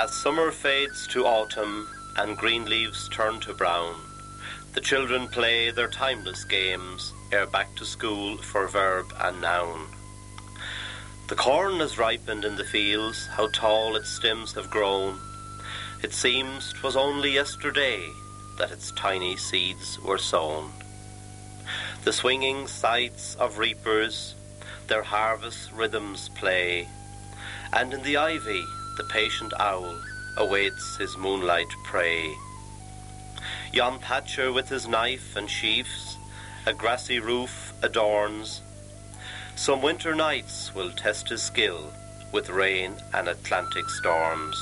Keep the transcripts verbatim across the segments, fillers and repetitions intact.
As summer fades to autumn and green leaves turn to brown, the children play their timeless games ere back to school for verb and noun. The corn has ripened in the fields, how tall its stems have grown. It seems 'twas only yesterday that its tiny seeds were sown. The swinging scythes of reapers their harvest rhythms play, and in the ivy the patient owl awaits his moonlight prey. Yon thatcher with his knife and sheaves a grassy roof adorns. Some winter nights will test his skill with rain and Atlantic storms.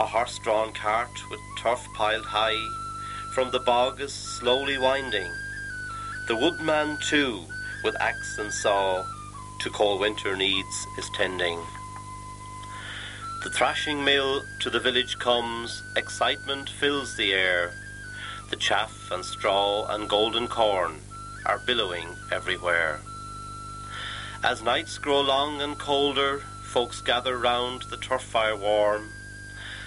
A horse-drawn cart with turf piled high from the bog is slowly winding. The woodman, too, with axe and saw, to call winter needs is tending. The thrashing mill to the village comes, excitement fills the air. The chaff and straw and golden corn are billowing everywhere. As nights grow long and colder, folks gather round the turf fire warm.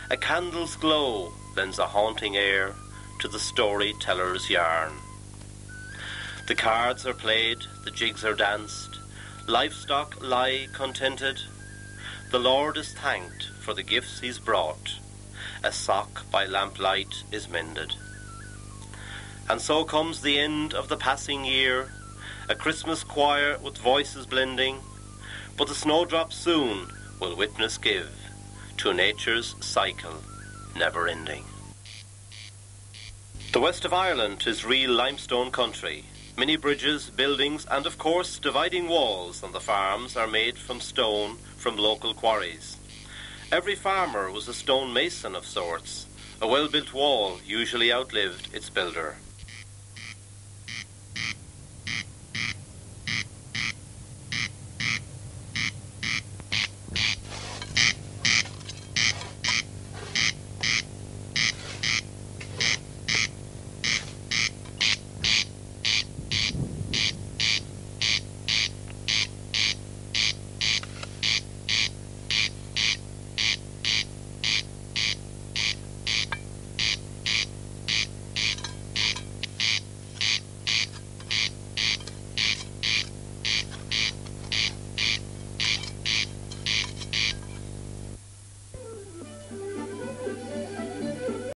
A candle's glow lends a haunting air to the storyteller's yarn. The cards are played, the jigs are danced, livestock lie contented. The Lord is thanked for the gifts he's brought, a sock by lamplight is mended. And so comes the end of the passing year, a Christmas choir with voices blending, but the snowdrops soon will witness give to nature's cycle never ending. The west of Ireland is real limestone country. Many bridges, buildings, and of course dividing walls on the farms are made from stone from local quarries. Every farmer was a stone mason of sorts. A well-built wall usually outlived its builder.